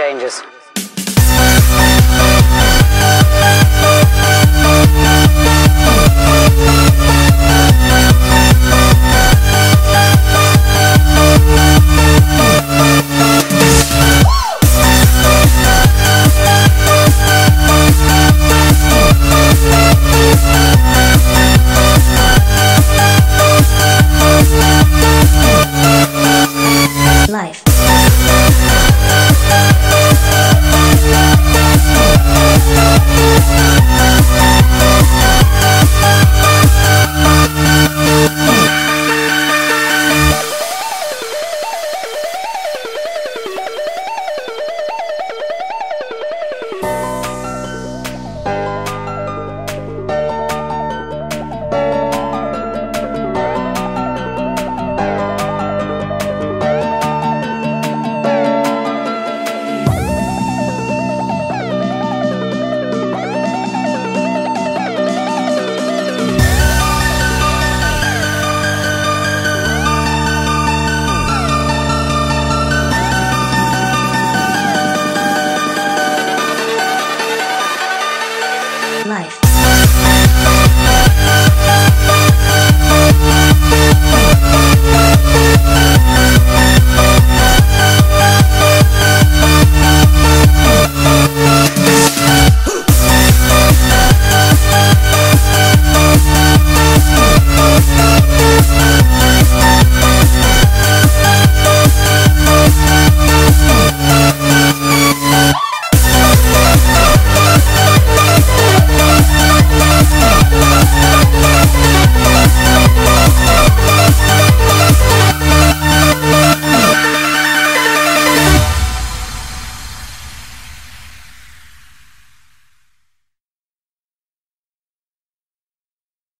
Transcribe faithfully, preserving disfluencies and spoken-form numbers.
changes. Life.